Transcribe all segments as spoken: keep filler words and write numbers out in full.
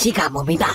시가 몸이다.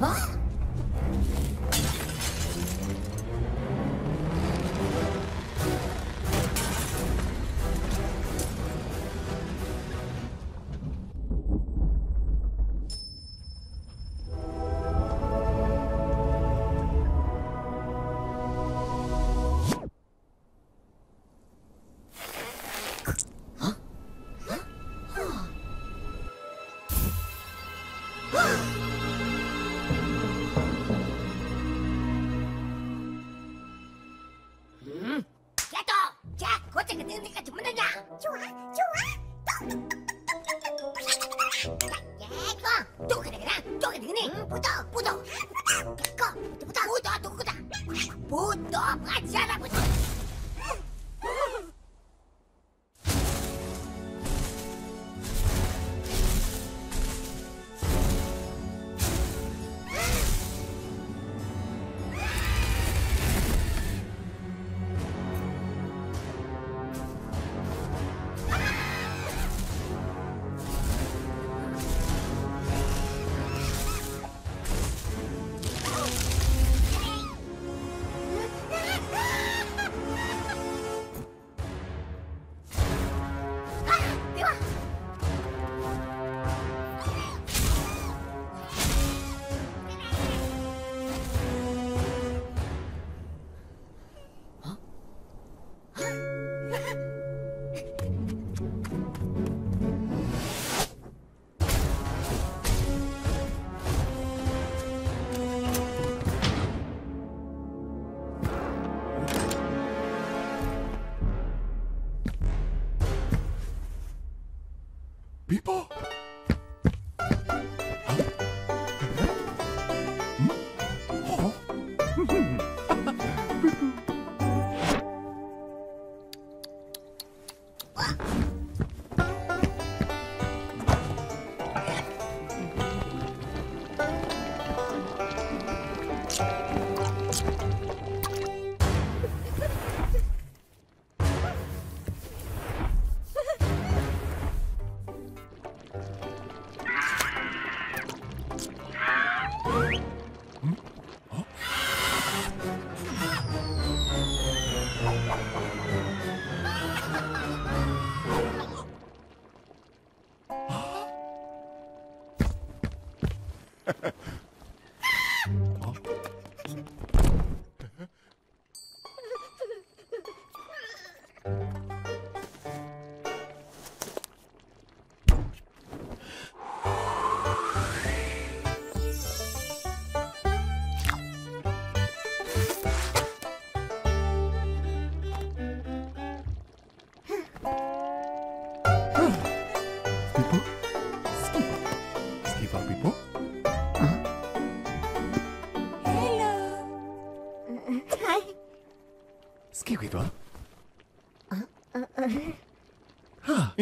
No! Skikwiwa? Uh, uh, uh. Huh. Huh?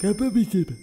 Kapı bitir. Oh.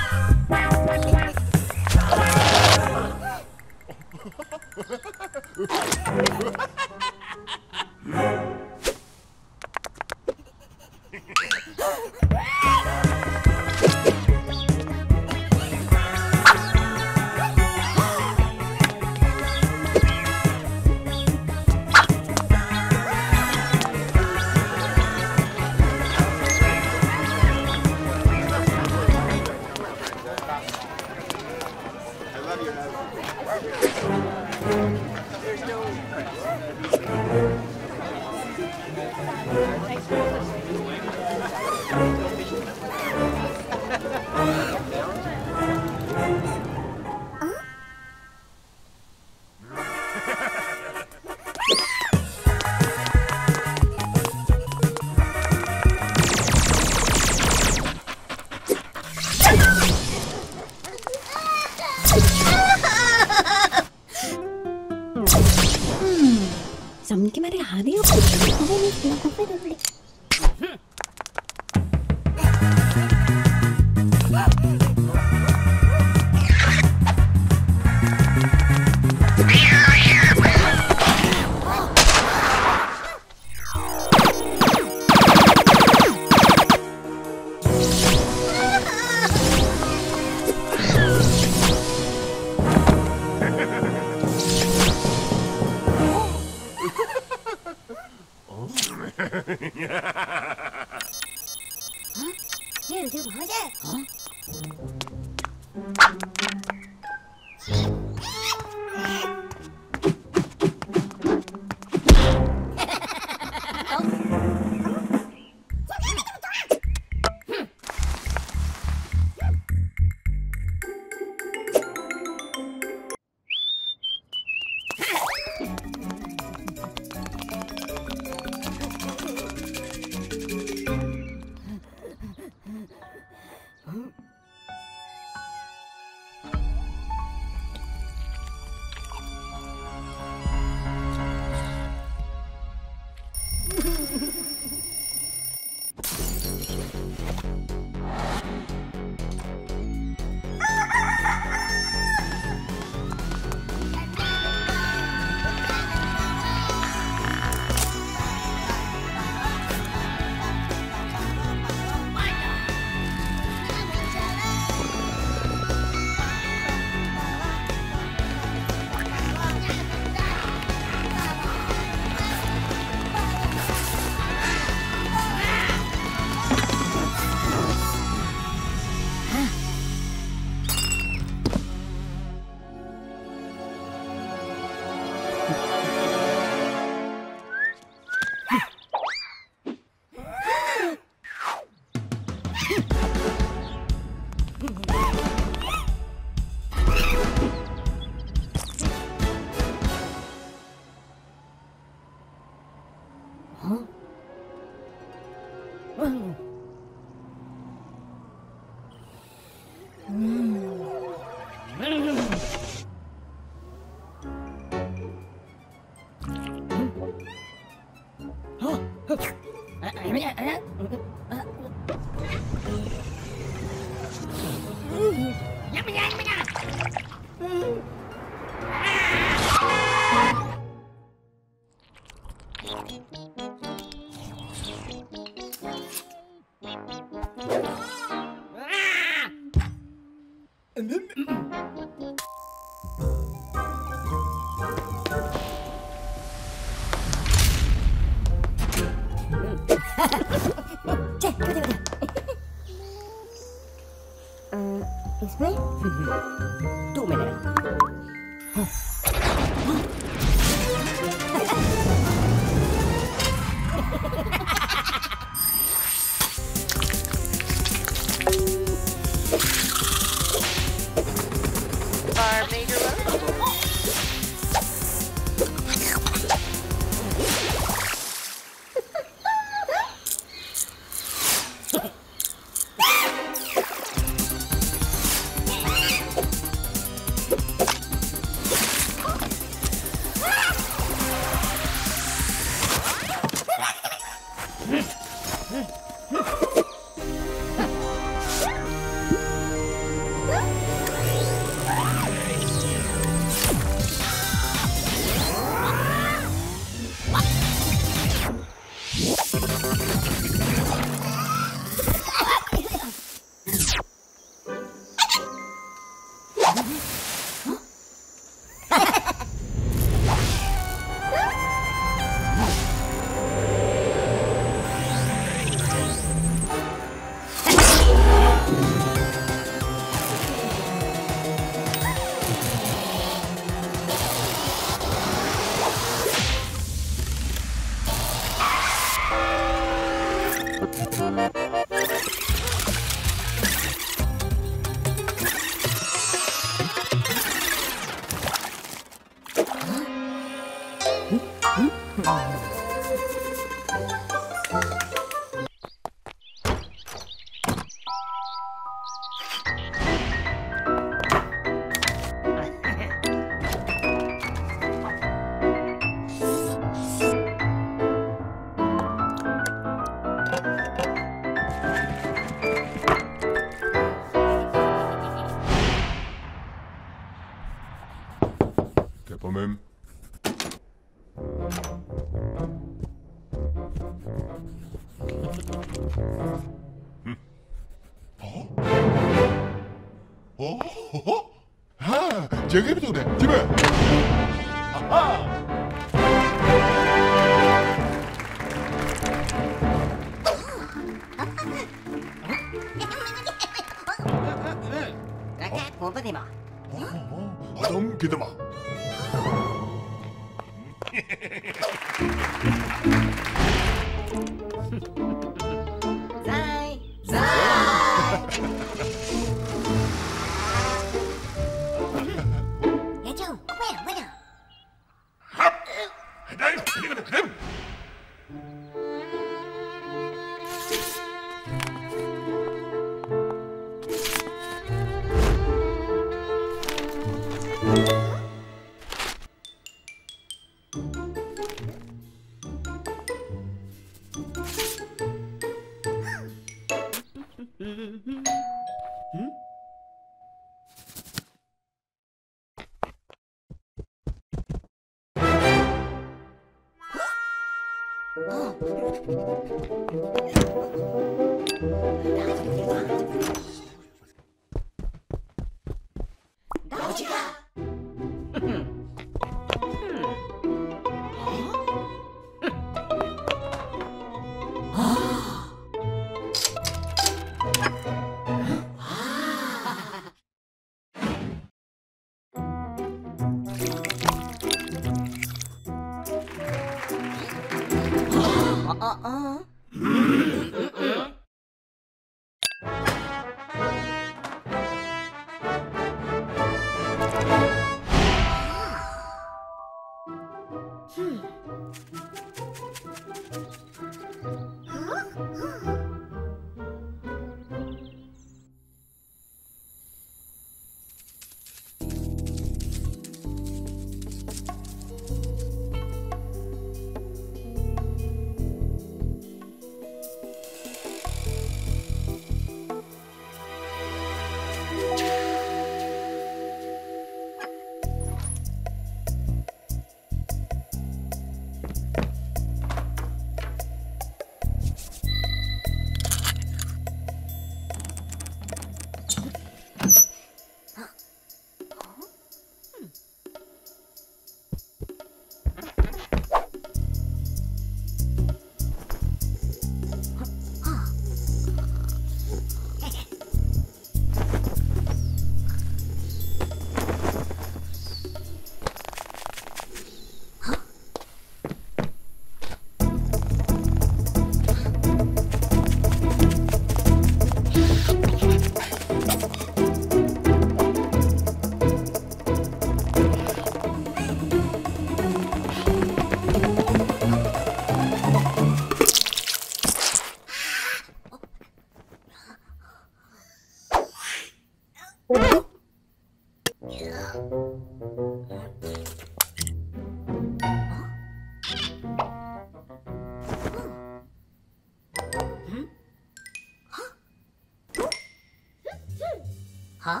Huh?